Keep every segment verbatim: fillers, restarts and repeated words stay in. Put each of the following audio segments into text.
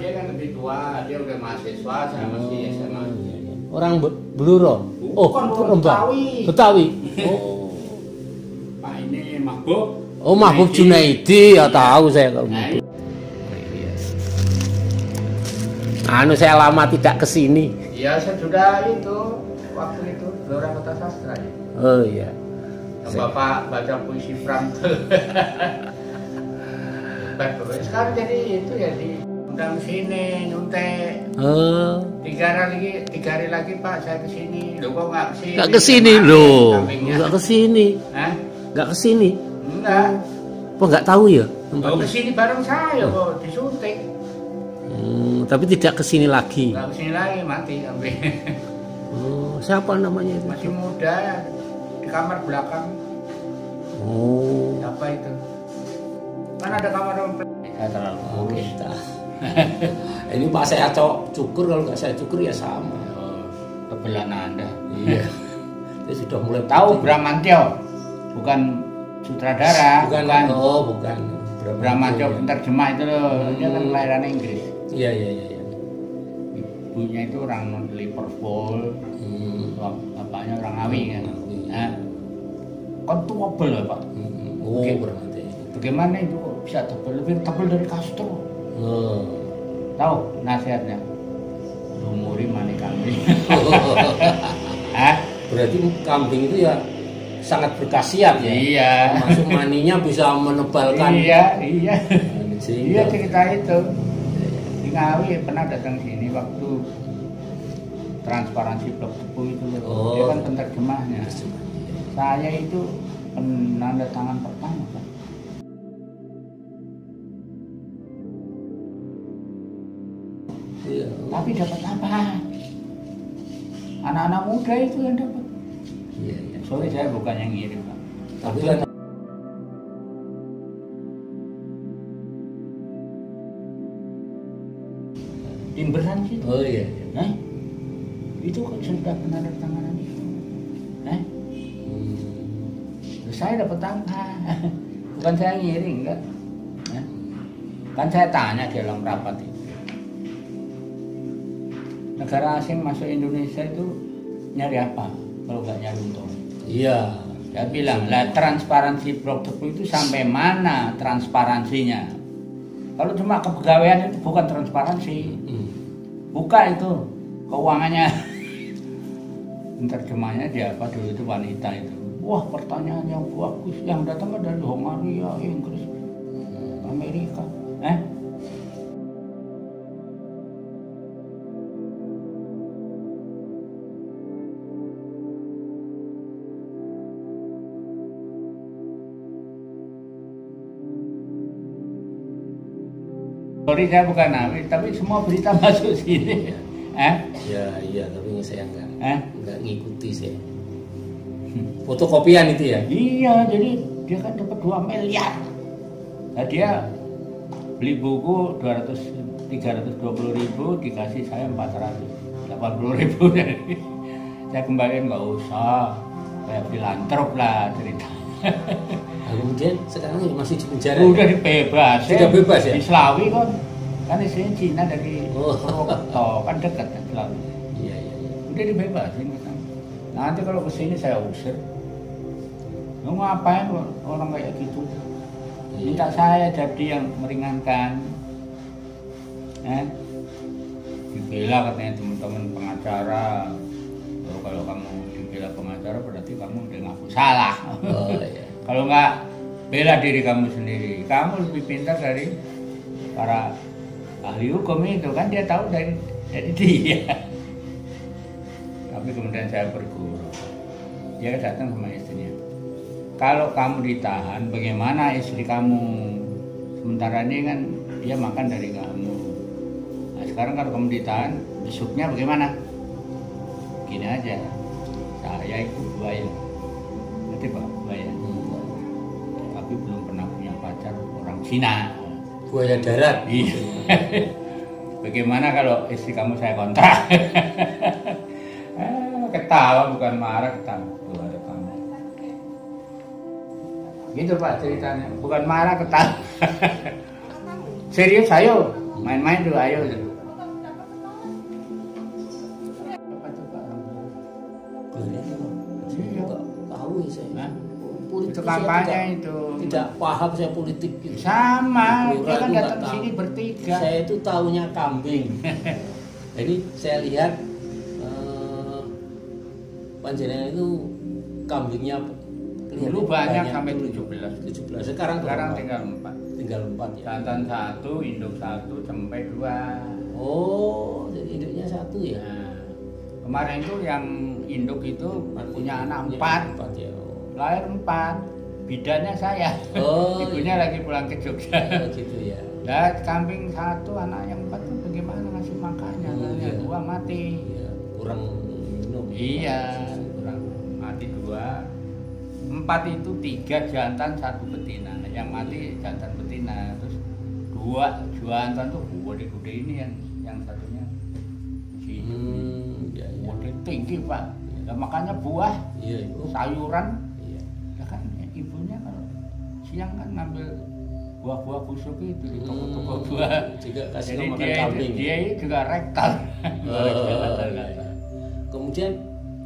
dia kan lebih tua, dia udah mahasiswa, saya masih S M A. Orang Blora? Oh, Betawi. Betawi. Oh. Pak ini mabuk. Oh, mabuk Junaidi, ya tahu saya kalau mabuk. Anu saya lama tidak kesini. Iya, saya sudah itu waktu itu Blora Kota Sastra. Ya? Oh iya. Bapak baca puisi Pramudya. Sekarang jadi itu ya diundang sini nyuntek. Oh. Tiga hari lagi, tiga hari lagi Pak saya kesini. Loh kok nggak kesini? Nggak kesini loh. Nggak kesini. Hah? Nggak kesini. Enggak. Kok nggak tahu ya? Mau kesini bareng saya kok oh. Disuntik. Hmm, tapi tidak kesini lagi. Nggak kesini lagi mati sampai. Oh, siapa namanya itu? Masih muda. Di kamar belakang. Oh. Apa itu? Kan ada kamar dompet. Tidak terlalu murus. Ini Pak saya cok cukur, kalau nggak saya cukur ya sama. Oh, kebelan Anda. Iya. Dia sudah mulai tahu Bramantyo, bukan sutradara. Bukan. bukan. Oh, bukan. Bramantyo penerjemah itu loh. Hmm. Dia kan kelahiran Inggris. Iya iya iya. Ibunya itu orang Liverpool, hmm. bapaknya orang Ngawi kan. Nah, kan tuh tebel ya Pak. Oh, berarti. Bagaimana itu bisa tebel? Lebih tebel dari Castro. Oh. Tahu nasihatnya? Lumuri mani kambing. Hah? Berarti kambing itu ya sangat berkhasiat ya. Iya. Masuk maninya bisa menebalkan. Iya, iya. Iya cerita itu. Di Ngawi pernah datang sini waktu transparansi blok sepuluh itu. Oh. Dia kan penerjemahnya. Saya itu penanda tangan pertama Pak. Iya. Tapi dapat apa? Anak-anak muda itu yang dapat. Iya, iya. Sorry saya bukan yang iri Pak. Tapi kan timberan sih. Oh iya. Nah, itu kan sudah penanda tanganan itu. Nah, saya dapat tangga, bukan saya ngiring, enggak. Ya. Kan saya tanya di dalam rapat itu. Negara asing masuk Indonesia itu nyari apa? Kalau nggak nyari untung. Iya. Saya bilang, lah transparansi blok sepuluh itu sampai mana transparansinya? Kalau cuma kepegawaian itu bukan transparansi. Bukan itu keuangannya. Terjemahnya dia apa dulu itu wanita itu. Wah, pertanyaan yang bagus, yang datang dari Hongaria, Inggris, Amerika, eh? Sorry saya bukan nabi, tapi semua berita masuk sini, eh? Ya, iya, tapi saya enggak, eh? Enggak ngikuti saya. Fotokopian itu ya? Iya, jadi dia kan dapat dua miliar. Nah, dia beli buku tiga ratus dua puluh ribu, dikasih saya empat ratus delapan puluh ribu. Saya kembaliin, nggak usah, kayak filantrop lah ceritanya. Nah, kemudian sekarang masih di penjara? Udah dibebas. Sudah ya? Bebas ya? Di Selawi kan, kan isinya Cina dari Purwokerto, kan dekat kan Selawi. Iya, iya, iya. Udah dibebasin. Nanti kalau kesini saya usir. Lu ngapain orang kayak gitu? Minta saya jadi yang meringankan. Eh? Dibela katanya teman-teman pengacara. Kalau kalau kamu dibela pengacara berarti kamu udah ngaku salah. Oh, iya. Kalau nggak bela diri kamu sendiri, kamu lebih pintar dari para ahli hukum itu kan dia tahu dari dari dia. Tapi kemudian saya berguru, dia datang sama istrinya. Kalau kamu ditahan, bagaimana istri kamu? Sementara ini kan dia makan dari kamu. Nah, sekarang kalau kamu ditahan, besoknya bagaimana? Gini aja, saya itu buaya. Nanti Pak, buaya. Tapi belum pernah punya pacar orang Cina. Buaya darat? Iya. Bagaimana kalau istri kamu saya kontrak? Ketawa bukan marah, ketawa ada kamu. Gitu Pak ceritanya, bukan marah ketawa. Serius ayo. main-main tuh ayo. Itu kampanye itu. Tidak paham saya politik. Gitu. Sama, kita kan datang sini bertiga. Saya itu taunya kambing. Jadi saya lihat eh, panjenengan itu kambingnya dulu banyak, banyak sampai tujuh belas. Sekarang sekarang tinggal empat. Tinggal empat ya. Tantan satu, induk satu, cempe dua. Oh, jadi induknya satu ya. Nah, kemarin itu yang induk itu punya anak empat. empat ya. Lahir empat, bidannya saya, oh, ibunya iya. Lagi pulang ke Jogja. Oh, gitu ya. Nah, kambing satu, anak yang empat itu bagaimana ngasih makannya? Oh, iya. Dua mati, iya. Kurang minum. Iya, kurang mati dua. Empat itu tiga jantan satu betina, yang mati jantan betina, terus dua jantan tuh gede-gede ini yang yang satunya. Hmm, iya, iya. Gede tinggi pak, ya, makanya buah, iya, iya. Sayuran. Kan ibunya kalau siang kan ngambil buah-buah busuk itu di toko-toko buah. Juga kasih jadi dia, kambing. Dia juga rektal. Oh, kemudian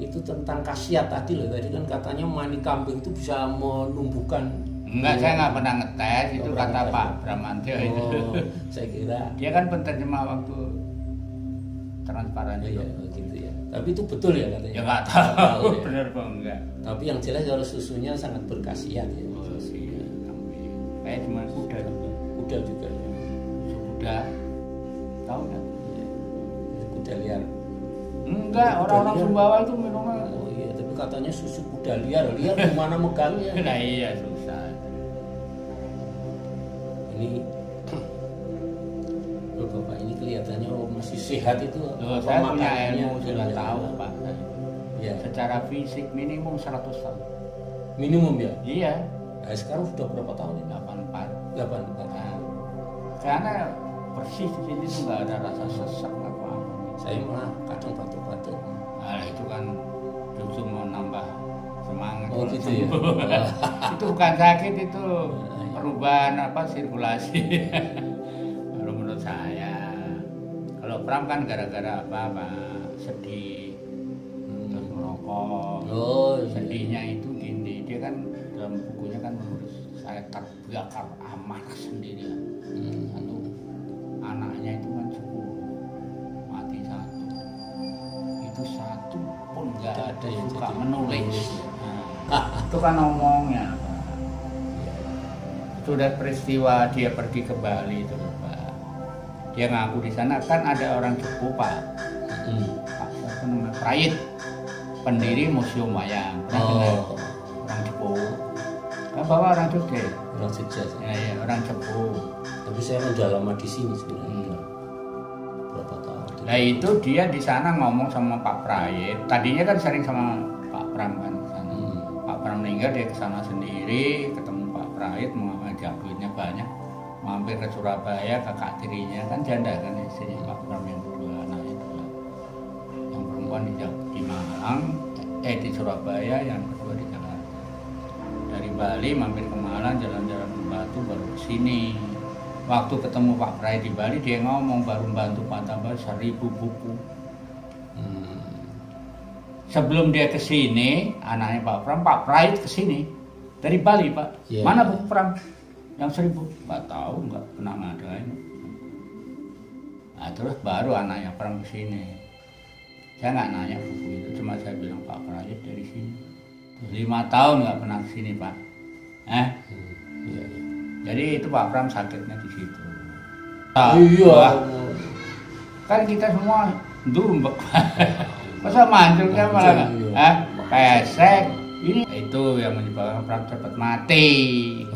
itu tentang khasiat tadi loh, tadi kan katanya mani kambing itu bisa menumbuhkan. Enggak, saya nggak pernah ngetes itu kata Pak Bramantyo itu. Oh, saya kira. Dia kan penterjemah waktu transparan juga. Iya, gitu ya. Tapi itu betul ya katanya? Ya nggak tahu, tahu ya. Bener apa enggak. Tapi yang jelas harus susunya sangat berkasihan ya. Oh, iya. Kayak cuma kuda juga. Kuda juga ya. Kuda, tahu nggak? Ya. Kuda liar. Enggak, orang-orang Sumbawa itu minumnya. Oh iya, tapi katanya susu kuda liar. Liar kemana megangnya? Nah iya, susah. Ini Bapak ini kelihatannya masih sehat itu. Loh, saya punya ilmu sudah tahu Pak. Ya. Secara fisik minimum seratus tahun. Minimum ya? Iya. Nah, sekarang sudah berapa tahun ini? delapan puluh empat. delapan puluh empat tahun. Karena bersih di sini tuh nggak ada rasa sesak apa. Saya malah kadang batuk-batuk. Nah, itu kan justru mau nambah semangat. Oh gitu ya. Itu bukan sakit itu perubahan apa sirkulasi. Saya kalau Pram kan gara-gara apa-apa sedih, hmm. terus merokok. Oh, sedihnya iya. Itu gini, dia kan dalam bukunya kan menulis saya terbakar amarah sendiri. Hmm. Satu anaknya itu kan sepuluh mati satu, itu satu pun nggak ada yang suka menulis. Nah, itu kan ngomongnya itu dari peristiwa dia pergi ke Bali itu. Dia ngaku di sana kan ada orang Jepang Pak, hmm. Pak Prayit, pendiri museum wayang. Oh. Orang Jepang. Kan bawa orang Jogja. Orang Jogja. Ya, ya orang Jepang. Tapi saya udah lama di sini sebenarnya. Hmm. Berapa tahun? Nah itu dia di sana ngomong sama Pak Prayit. Tadinya kan sering sama Pak Pram kan di sana. Hmm. Pak Pram meninggal dia ke sana sendiri, ketemu Pak Prayit, mengajak duitnya banyak. Mampir ke Surabaya, kakak tirinya kan janda kan istrinya Pak Pram yang dua anak itu, yang perempuan di, di Malang, eh di Surabaya, yang kedua di Jakarta. Dari Bali mampir ke Malang, jalan-jalan ke Batu baru ke sini. Waktu ketemu Pak Prai di Bali dia ngomong baru membantu Pak Tambah seribu buku. Hmm. Sebelum dia ke sini, anaknya Pak Pram, Pak Prai ke sini dari Bali Pak, yeah. Mana buku Pram? Yang seribu, nggak tahu, nggak pernah ngadain. Nah terus baru anaknya Pram kesini. Saya nggak nanya buku itu, cuma saya bilang Pak Prayit dari sini. Lima tahun nggak pernah kesini Pak. Eh? Iya, iya. Jadi itu Pak Pram sakitnya di situ. Nah, iya. Kan kita semua dumbek. Masa mancurnya malah eh pesek. Ini itu yang menyebabkan Pram cepat mati.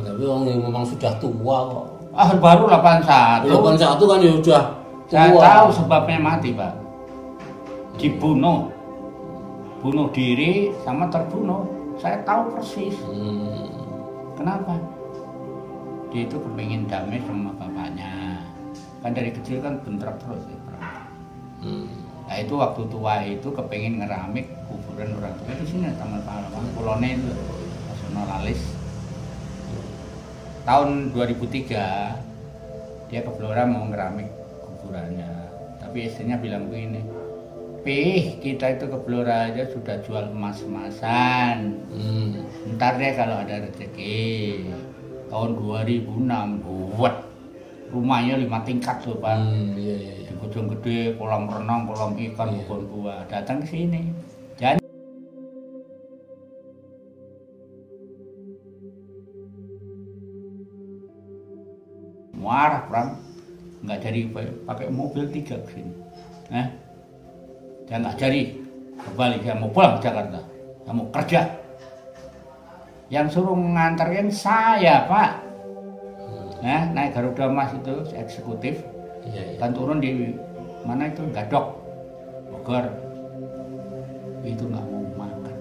Tapi orang yang memang sudah tua kok. Ah baru delapan puluh satu. delapan puluh satu kan ya sudah tua. Saya tahu sebabnya mati Pak. Dibunuh, bunuh diri sama terbunuh. Saya tahu persis. Hmm. Kenapa? Dia itu kepingin damai sama bapaknya. Kan dari kecil kan bentrok terus ya Pram. Hmm. Nah itu waktu tua itu kepengen ngeramik kuburan orang tua itu sini Taman Pahlawan, Pulau Nenu, Pasuna Lalis. Tahun dua ribu tiga dia ke Blora mau ngeramik kuburannya. Tapi istrinya bilang begini, "Pih, kita itu ke Blora aja sudah jual emas-emasan. Hmm. Ntar deh kalau ada rezeki." Tahun dua ribu enam buat rumahnya lima tingkat tuh, Pak. Hmm, iya, iya, iya. Di Kujang Gede, kolam renang, kolam ikan, iya. Kebun buah. Datang ke sini. Jadi marah, Pram. Nggak jadi pakai mobil tiga ke sini. Eh? Saya nggak jadi kembali, saya mau pulang ke Jakarta, saya mau kerja. Yang suruh nganterin saya, Pak. Hmm. Nah, naik Garuda Mas itu eksekutif, iya, iya. Dan turun di mana itu Gadok, Bogor. Itu nggak mau makan,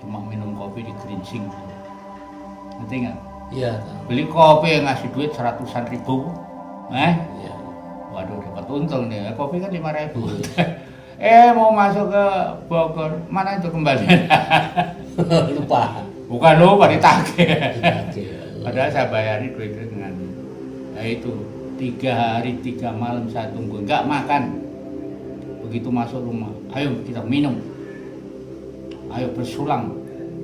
cuma minum kopi di geringsing. Ngerti nggak? Iya. Beli kopi ngasih duit seratusan ribu, eh? Iya. Waduh, dapat untung nih, kopi kan lima ribu. Eh, mau masuk ke Bogor, mana itu kembali? Lupa. Bukan lupa, ditagih. Padahal saya bayari duitnya dengan, ya itu tiga hari tiga malam saya tunggu, nggak makan. Begitu masuk rumah, ayo kita minum, ayo bersulang.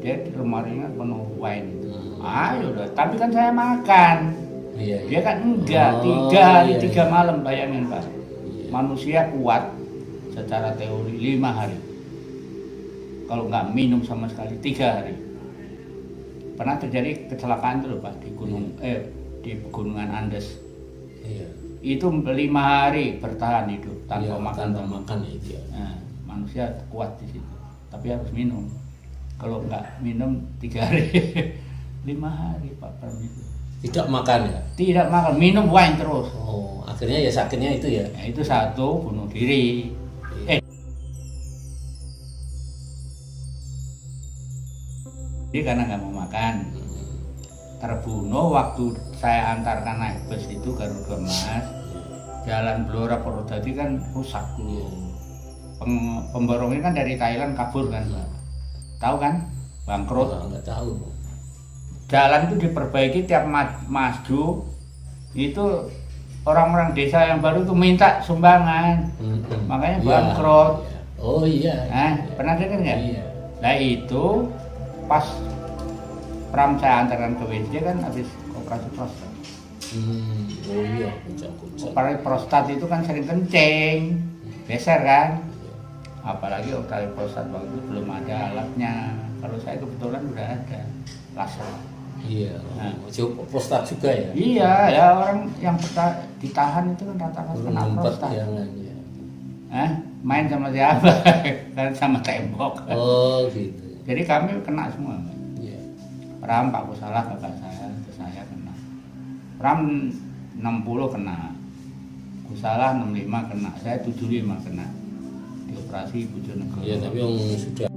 Dia di lemarinya penuh wine. Ayo, tapi kan saya makan. Iya, iya. Dia kan enggak, oh, tiga hari iya, iya. tiga malam bayangin Pak. Iya. Manusia kuat secara teori lima hari. Kalau nggak minum sama sekali tiga hari. Pernah terjadi kecelakaan tuh Pak di gunung iya. eh di pegunungan Andes. Iya. Itu lima hari bertahan hidup tanpa iya, makan tanpa makan itu. Nah, manusia kuat di situ, tapi harus minum. Kalau nggak minum tiga hari, lima hari Pak Pramudya. Tidak makan ya? Tidak makan, minum wine terus. Oh, akhirnya ya sakitnya itu ya? Ya itu satu, bunuh diri. Iya. Eh. Jadi karena nggak mau makan. Terbunuh waktu saya antarkan naik bus itu Garuda Mas. Jalan Blora Purwodadi kan rusak dulu. Pem Pemborongnya kan dari Thailand kabur kan? Iya. Tahu kan? Bangkrut? Oh, nggak tahu. Jalan itu diperbaiki tiap maju, itu orang-orang desa yang baru itu minta sumbangan, hmm. makanya ya, bangkrut. Ya. Oh iya. Nah, iya. Pernah dengar nggak? Iya. Nah itu pas Pram saya antarkan ke W C kan habis operasi prostat. Hmm. Oh iya. Operasi prostat itu kan sering kencing, beser kan. Apalagi operasi prostat waktu itu belum ada alatnya. Kalau saya kebetulan udah ada. Laser. Iya, nah. Prostat juga ya? Iya, ya orang yang ditahan itu kan rata-rata kena prostat. Ya. Eh, main sama siapa? Dan sama tembok. Oh gitu. Jadi kami kena semua. Iya. Ram, Pak Kusalah, kakak saya, saya kena. Ram enam puluh kena, Kusalah enam puluh lima kena, saya tujuh puluh lima kena. Dioperasi Bojonegoro. Iya, tapi yang sudah